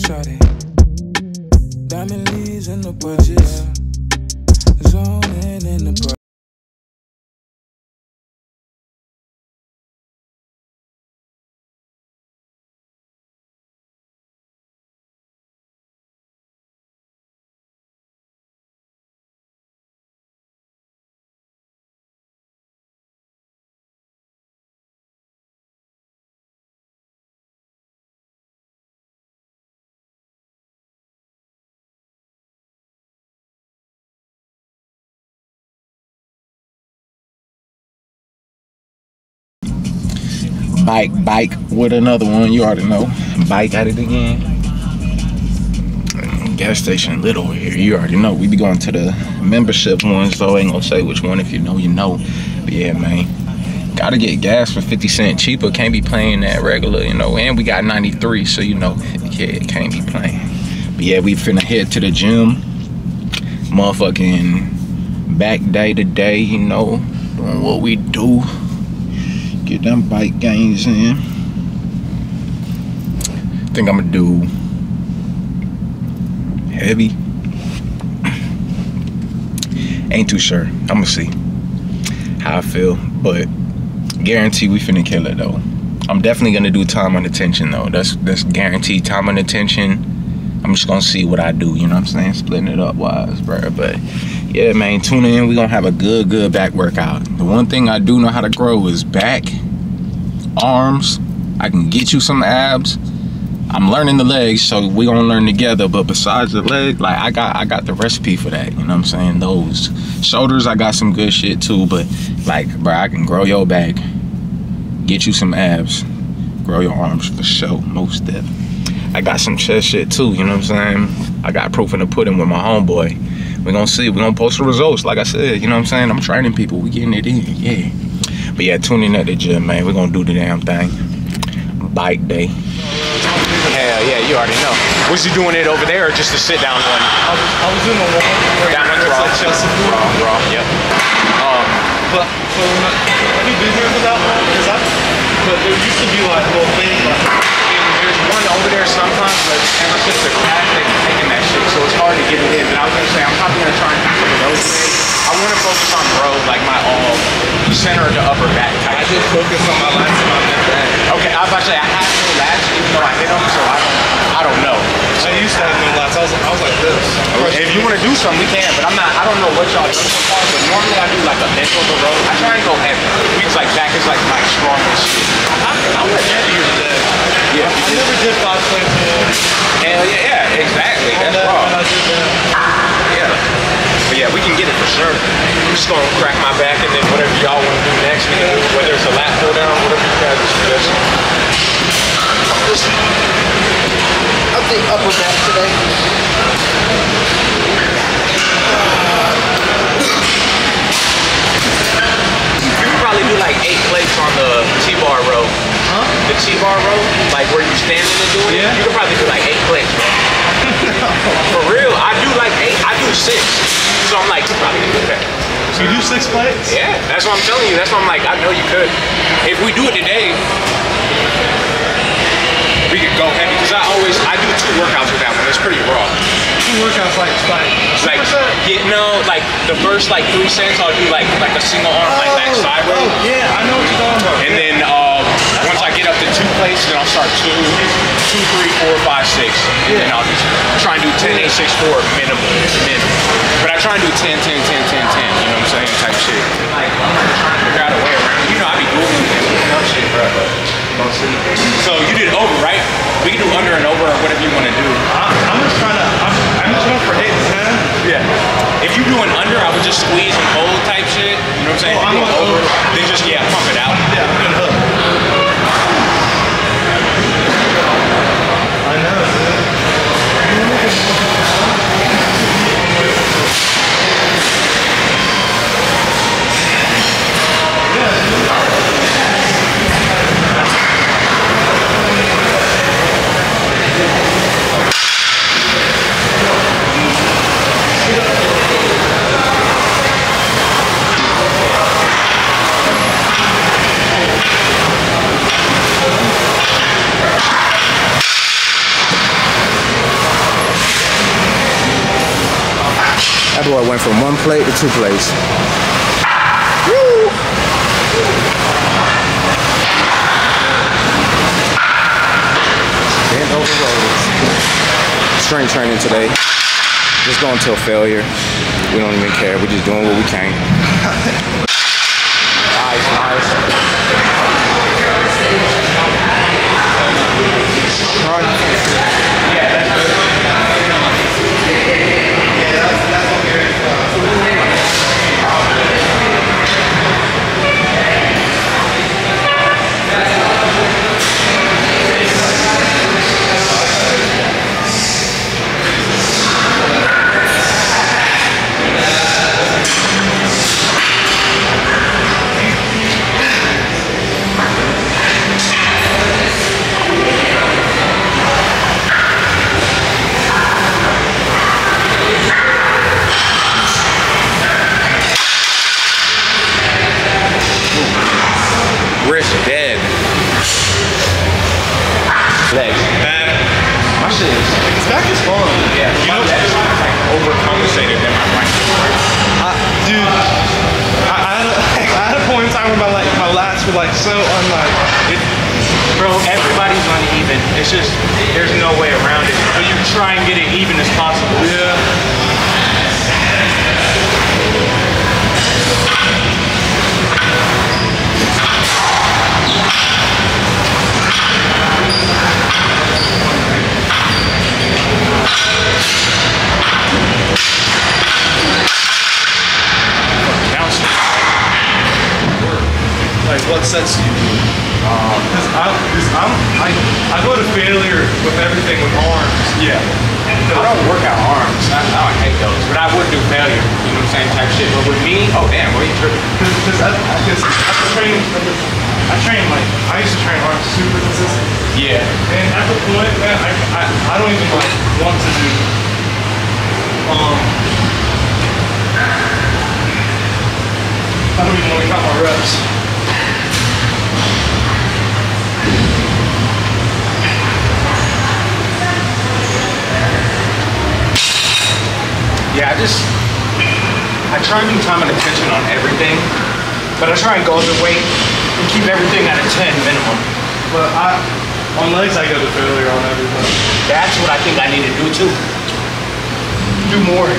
shawty. Diamond leaves in the bushes, zoning in the bushes. Bike with another one, you already know. Bike at it again. Gas station lit over here, you already know. We be going to the membership ones, though. Ain't gonna say which one, if you know, you know. But yeah, man, gotta get gas for 50 cents cheaper. Can't be playing that regular, you know. And we got 93, so you know, yeah, can't be playing. But yeah, we finna head to the gym. Motherfucking back day to day, you know, doing what we do. Get them bike gains in. Think I'm gonna do heavy. Ain't too sure. I'm gonna see how I feel, but guarantee we finna kill it though. I'm definitely gonna do time under tension though. That's guaranteed time under tension. I'm just gonna see what I do. You know what I'm saying? Splitting it up wise, bro. But yeah, man, tune in. We're gonna have a good back workout. The one thing I do know how to grow is back, arms. I can get you some abs. I'm learning the legs, so we're gonna learn together. But besides the leg, like I got the recipe for that. You know what I'm saying? Those shoulders, I got some good shit too. But like, bro, I can grow your back, get you some abs, grow your arms for sure, most definitely. I got some chest shit too, you know what I'm saying? I got proof in the pudding with my homeboy. We're gonna see, we're gonna post the results. Like I said, you know what I'm saying? I'm training people, we getting it in, yeah. But yeah, tune in at the gym, man. We're gonna do the damn thing. Bike day. Hell yeah, you already know. Was you doing it over there or just the sit down one? I was doing the one. Down one raw, yep. But so when you do here for that one, but there used to be like little things like one over there sometimes, but ever since the crash, they've taken that shit, so it's hard to get it in. But I was gonna say, I'm probably gonna try and do the road today. I wanna focus on road, like my all center to upper back type. I just focus on my lats and my mid back. Okay, I was about to say, I have no lats, even though I hit them, so I don't know. I used to have no lats, I was like this. If you wanna do something, we can, but I don't know what y'all do so far, but normally I do like a bench on the road. I try and go heavy. Weeks like back is like my strongest shit. I went heavier today. Yeah, I never did 5.2. Hell yeah, exactly. That's wrong. Yeah. But yeah, we can get it for sure. I'm just gonna crack my back and then whatever y'all wanna do next, we can do whether it's a lap pull down, whatever you guys suggest. I think upper back today. You probably do like 8 plates on the T-bar row. Huh? The T-bar row, like where you standing and doing it, you could probably do like 8 plates, bro. For real, I do like 8, I do 6. So I'm like, you probably do that. So you do 6 plates? Yeah, that's what I'm telling you. That's what I'm like, I know you could. If we do it today, we could go heavy. Because I do 2 workouts with that one. It's pretty raw. 2 workouts like yeah, no, like the first like 3 sets, I'll do like a single arm, like back side row. Oh, yeah, I know what you're talking about. And then, once I get up to 2 plates, then I'll start 2, 3, 4, 5, 6. And then I'll just try and do 10, 8, 6, 4 minimum. But I try and do 10, 10, 10, 10, 10, you know what I'm saying, type shit. Like, I'm trying to figure out a way around. You know, I be doing that shit, bro. So you did over, right? We can do under and over or whatever you want to do. I'm just trying to, I'm just going for 8 to 10. Yeah. If you do an under, I would just squeeze and hold type shit. You know what I'm saying? If you do over, then just, yeah, pump it out. Yeah, I'm gonna hook. I know, dude. it went from one plate to two plates. Bent over rollers. Strength training today. Just going till failure. We don't even care. We're just doing what we can. Nice. All right. Yeah, that's good. What sets you? I go to failure with everything with arms. Yeah. I don't work out arms. I don't hate those. But I would do failure. You know what I'm saying? Type shit. But with me, oh damn, what are you tripping? Because I used to train arms super consistent. Yeah. And at the point, man, I don't even like want to do I don't even want to count my reps. Yeah, I try and do time and attention on everything, but I try and go the weight and keep everything at a 10 minimum. But on legs I go to failure on everything. That's what I think I need to do too. Do more.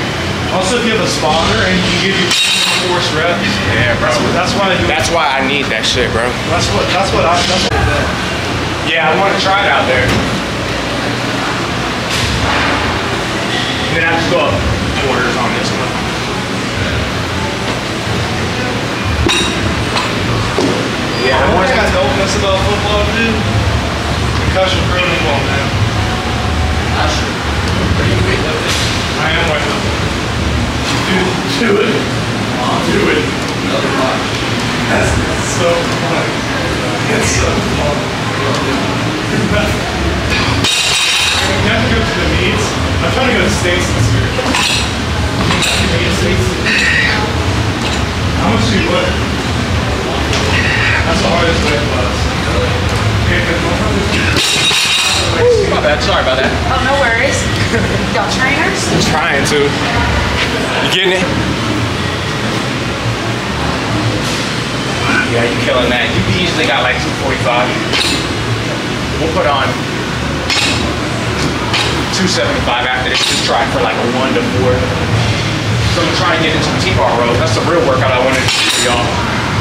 Also, if you have a spotter and you give you force reps. Yeah, bro. That's why I do. That's why I need that shit, bro. That's what I do. Yeah, I want to try it out there. Then I just go up. Quarters on this one. Yeah, I want you guys to open us about football, dude. Concussion really well, man. I should. Are you weight lifting? I am weight lifting. Do it. Do it. Another one. That's so fun. It's so fun. You have to go to the meets. I'm trying to go to states this year. How much do you weigh? That's the hardest weight class. My bad, sorry about that. Oh, no worries. Y'all trainers? I'm trying to. You getting it? Yeah, you killing that. You easily got like 245. We'll put on 275 after this. Just try for like a 1 to 4. So I'm trying to get into the T-bar row. That's the real workout I wanted to do for y'all.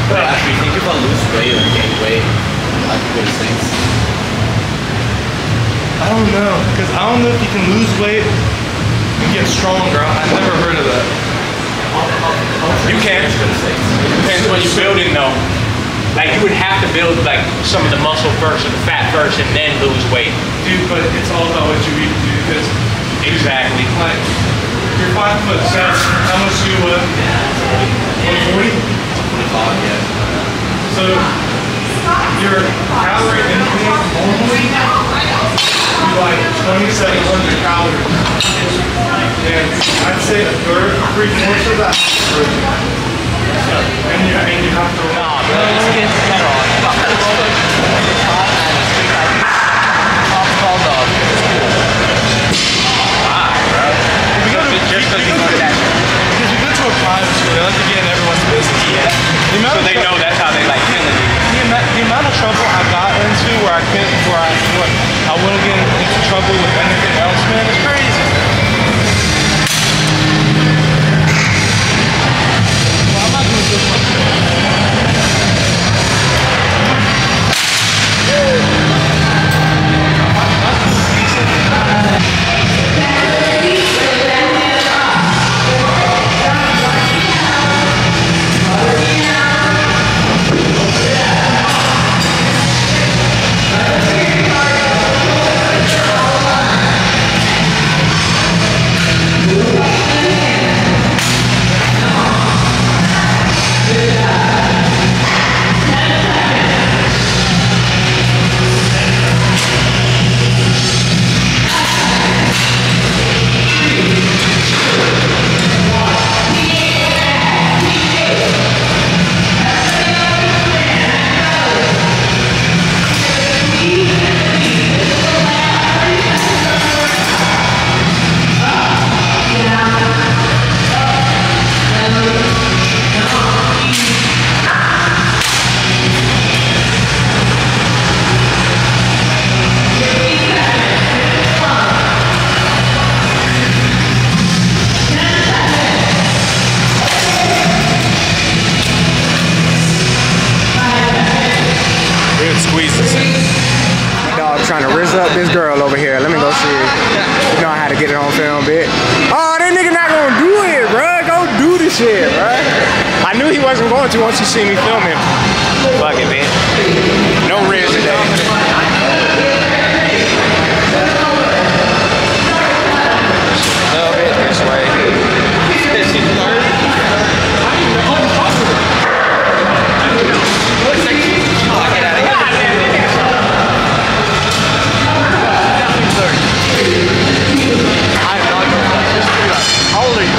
But I actually think if I lose weight or gain weight, I do those things. I don't know, because I don't know if you can lose weight and get stronger. I've never heard of that. You can. It depends what you're building though. Like you would have to build like some of the muscle first or the fat first and then lose weight. Dude, but it's all about what you eat, dude. Because exactly. Like, you're 5'7". How much do you weigh? 140? 145, yeah. So your calorie intake only like 2,700 calories. And I'd say a third, 3/4 of that. And you have to nah, bro, this kid's cut off. Just because you go to that. where I couldn't, where I wouldn't get into trouble with anything else, man. It's crazy. Well, I'm not gonna do much. Once you see me filming, fuck it, man. No ribs today. Just a little bit this way. How old are you?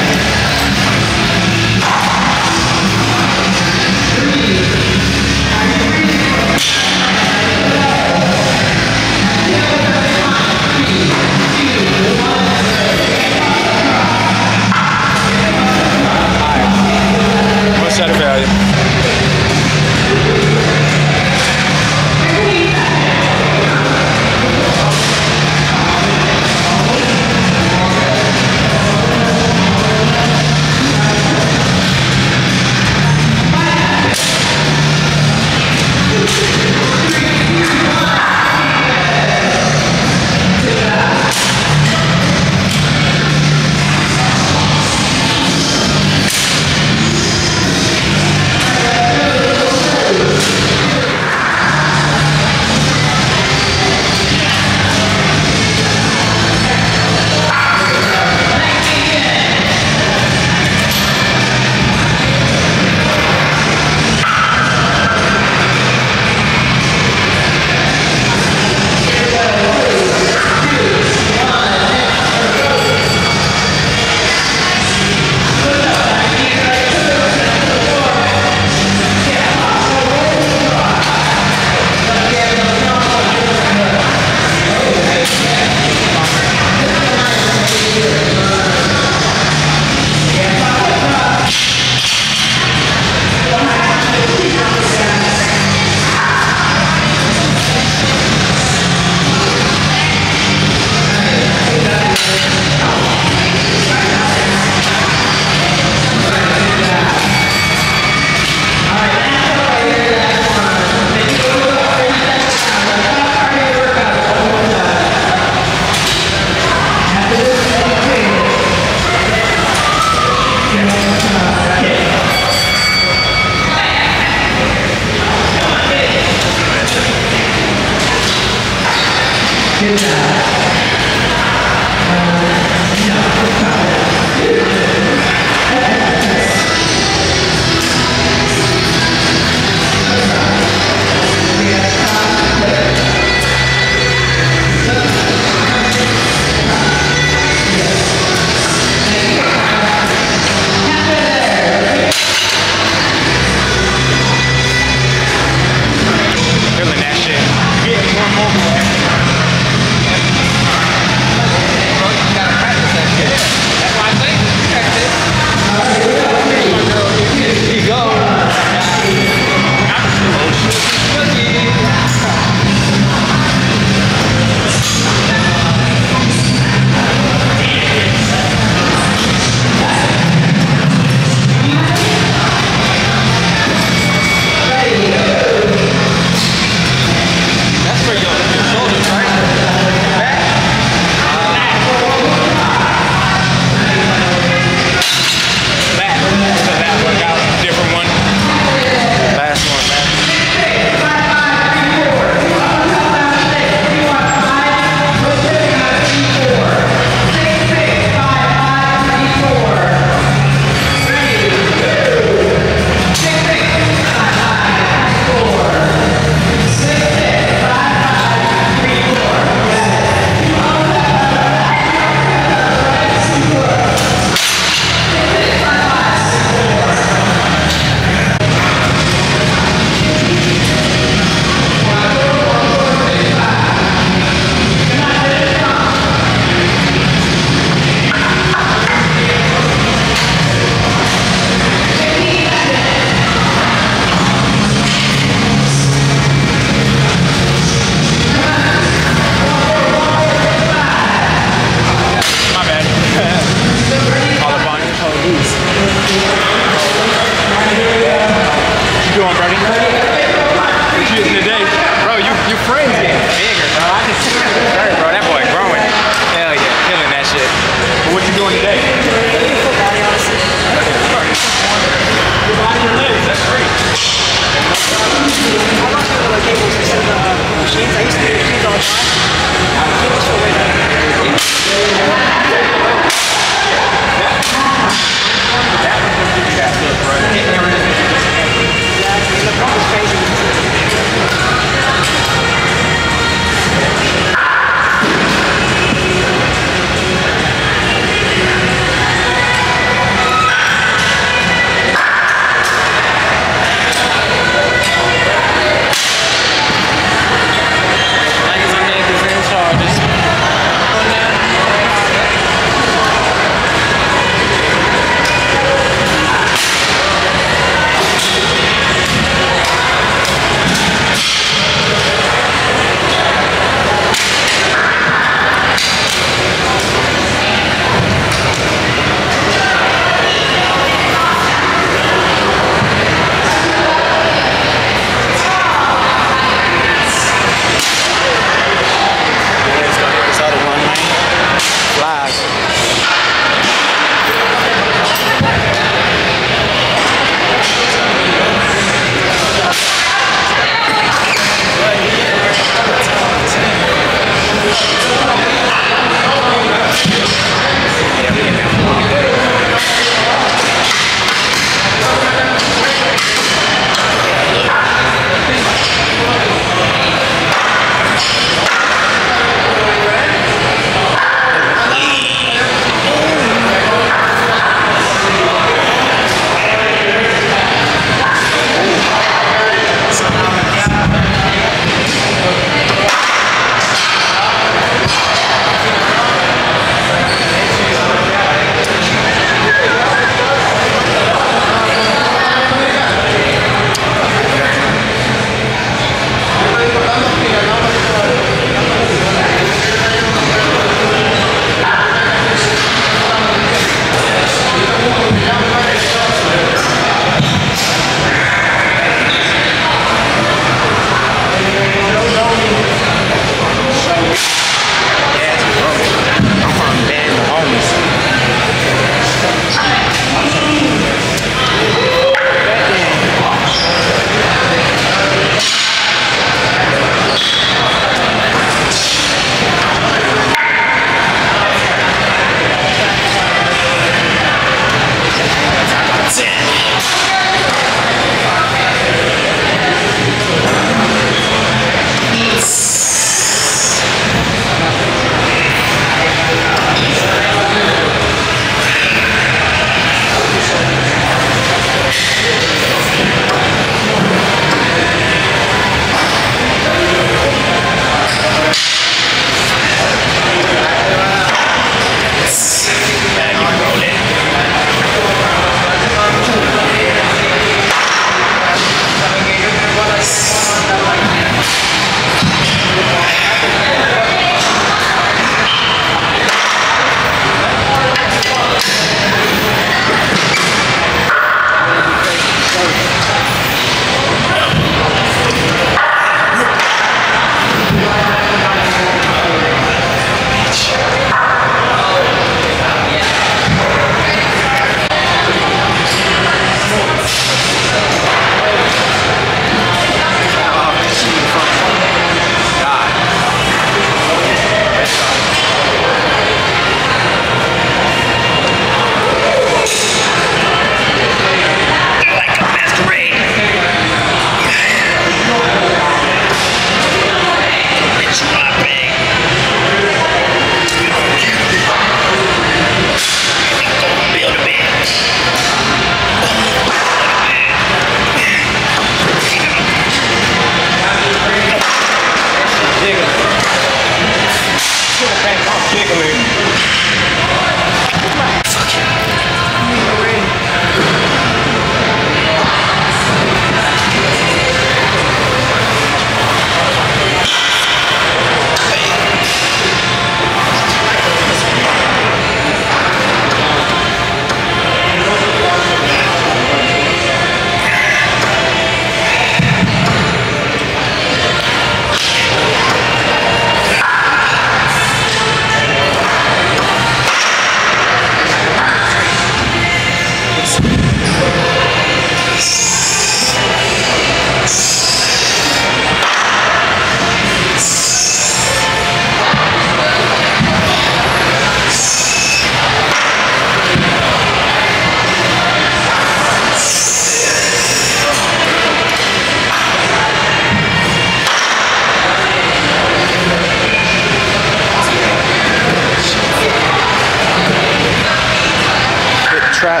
Trap.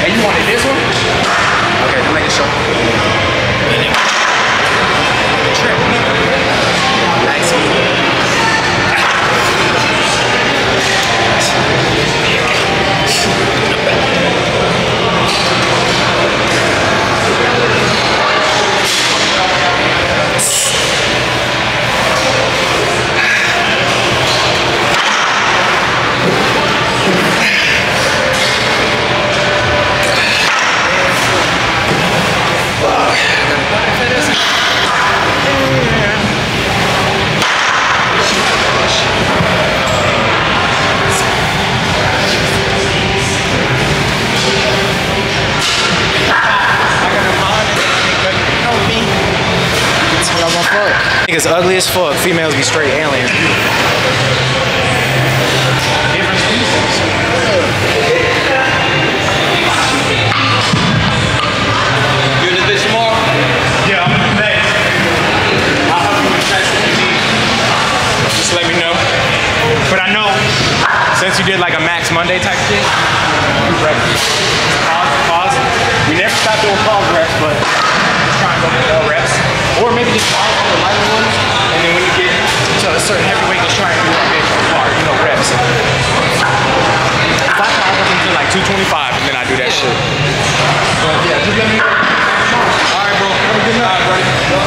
Hey, you wanted this one? Okay, then make a shot. Trap. Nice it's ugly as fuck. Females be straight aliens. Different species. You in this bitch tomorrow? Yeah, I'm in the next. I'll help you with text if you need. Just let me know. But I know, since you did like a Max Monday type shit, pause. We never stop doing pause reps, but just try and go with L reps. Or maybe just pause on the lighter ones, and then when you get to a certain heavy weight, just try and do a bit more, you know, reps. If I pause up until like 225, and then I do that shit. But yeah, just let me know. All right, bro. Have a good night, buddy.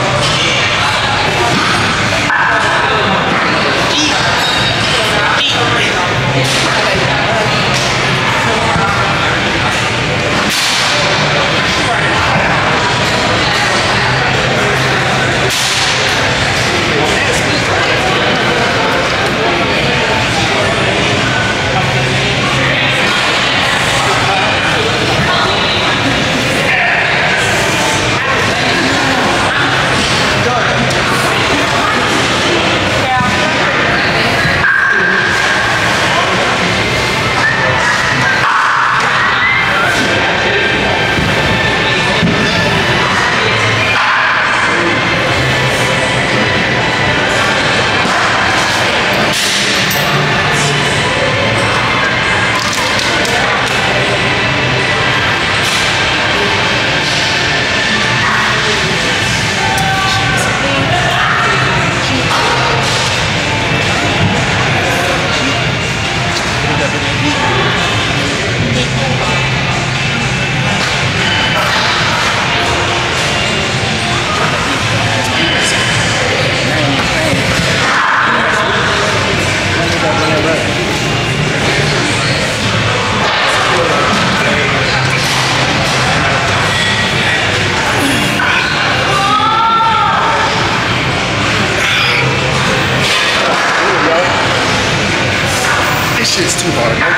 This shit's too hard, man.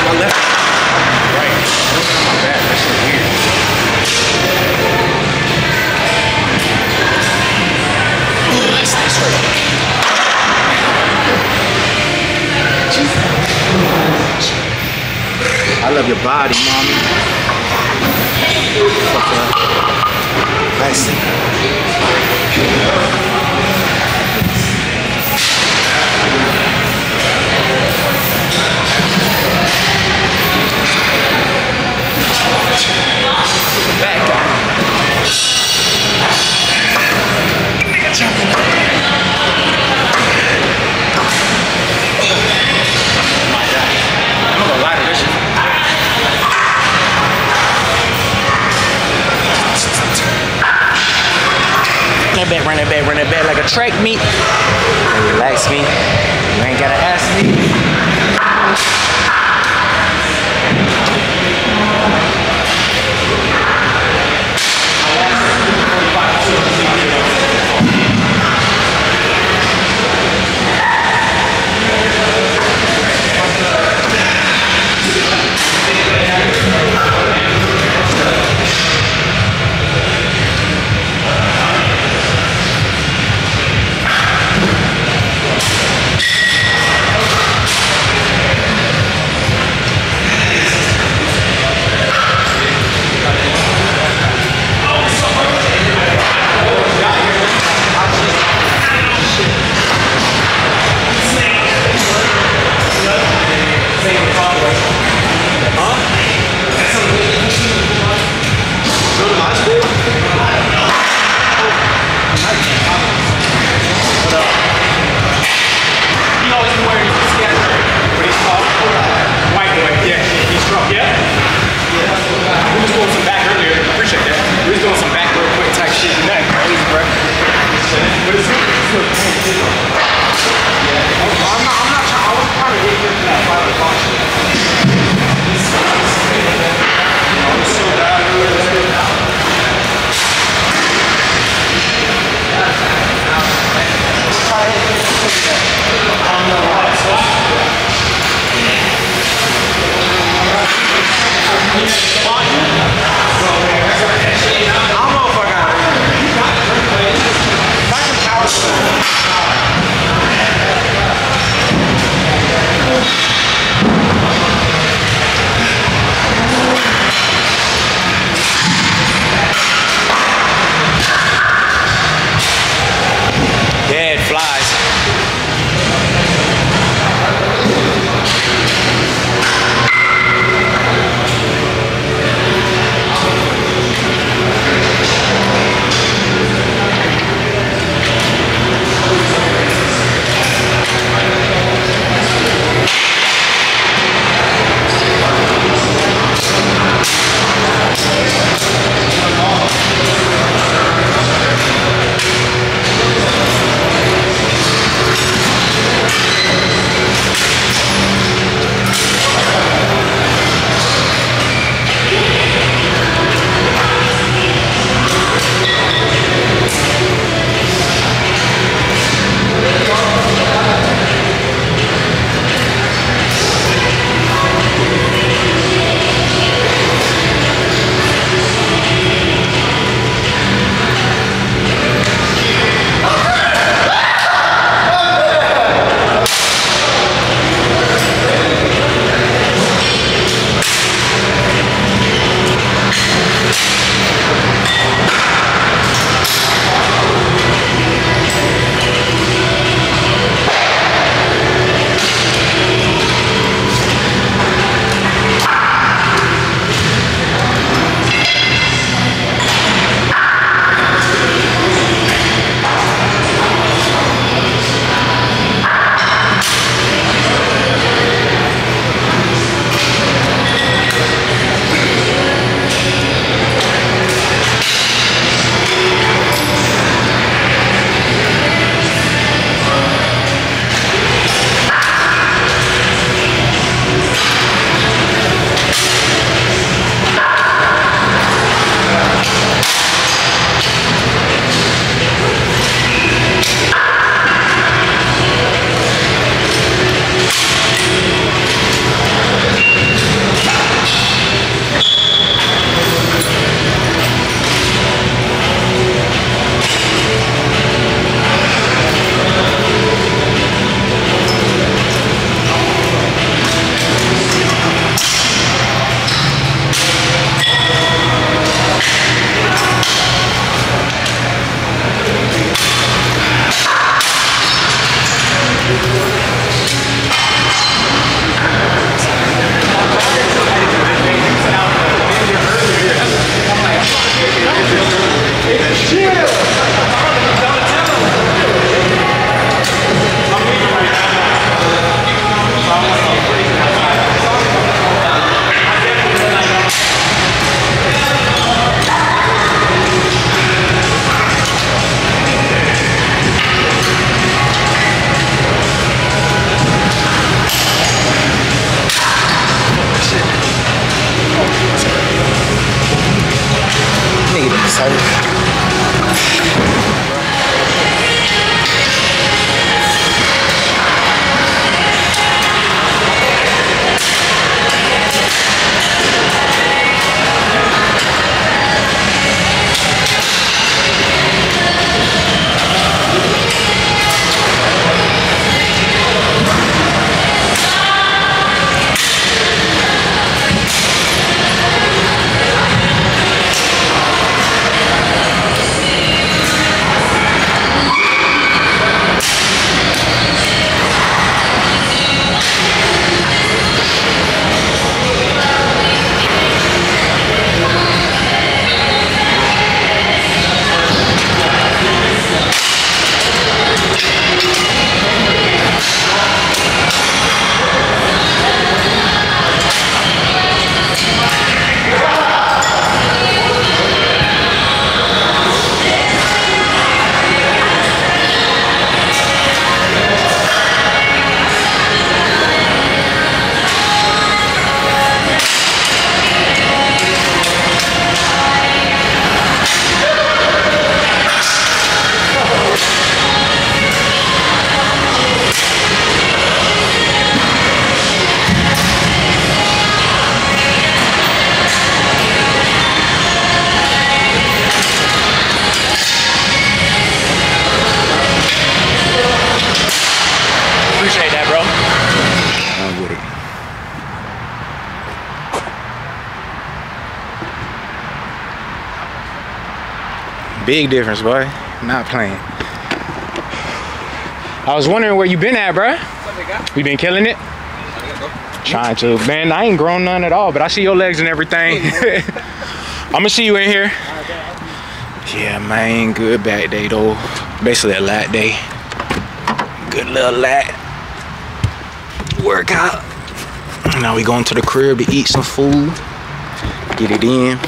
My left, right, my back, that shit's weird. Ooh, that's nice right. I love your body, mommy. Nice. back, run it back, run it back like a track meet. Relax me. You ain't gotta ask me. Big difference, boy. Not playing. I was wondering where you been at, bruh. We been killing it? Trying to. Man, I ain't grown none at all, but I see your legs and everything. I'm gonna see you in here. Yeah, man. Good back day, though. Basically a lat day. Good little lat workout. Now we going to the crib to eat some food. Get it in.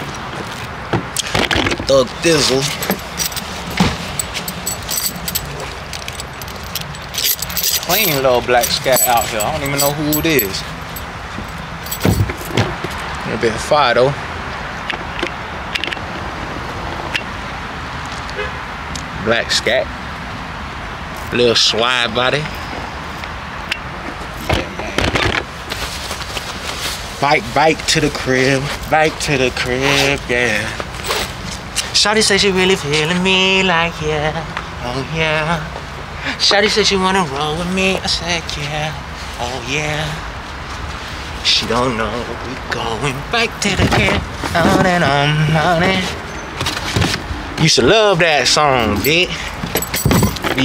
Thug thizzle. Clean little black scat out here. I don't even know who it is. A little bit of fire though. Black scat. Little swag body. Yeah, man. Bike to the crib. Bike to the crib, yeah. Shawty says she really feeling me, like yeah, oh yeah. Shawty said she wanna roll with me. I said yeah, oh yeah. She don't know we going back to the camp. On and on and. Used to love that song, bitch.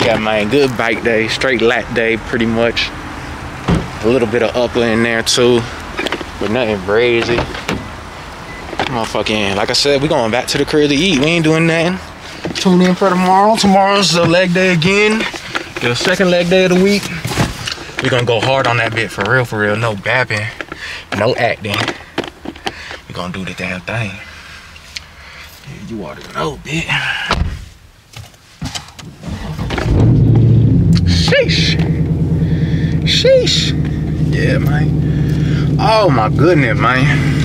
Yeah, man, good bike day, straight lat day, pretty much. A little bit of upper in there too, but nothing crazy. Motherfucking, like I said, we going back to the crib to eat. We ain't doing nothing. Tune in for tomorrow. Tomorrow's the leg day again. The second leg day of the week. We're gonna go hard on that bit for real, for real. No bapping, no acting. We're gonna do the damn thing. Yeah, you already know, bitch. Sheesh. Sheesh. Yeah, man. Oh my goodness, man.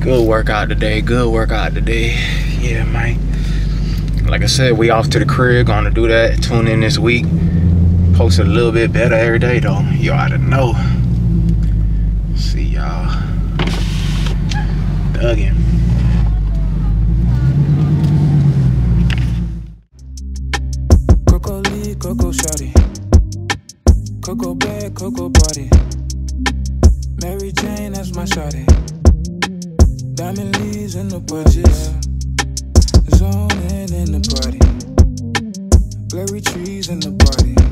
Good workout today. Good workout today. Yeah, man. Like I said, we off to the crib, gonna do that. Tune in this week. Post a little bit better every day though. You oughta know. See y'all. Duggin'. Coco Lee, Coco Shorty. Coco Bag, Coco Party. Mary Jane, that's my shorty. Diamond leaves in the bushes. Zoning in the party. Blurry trees in the party.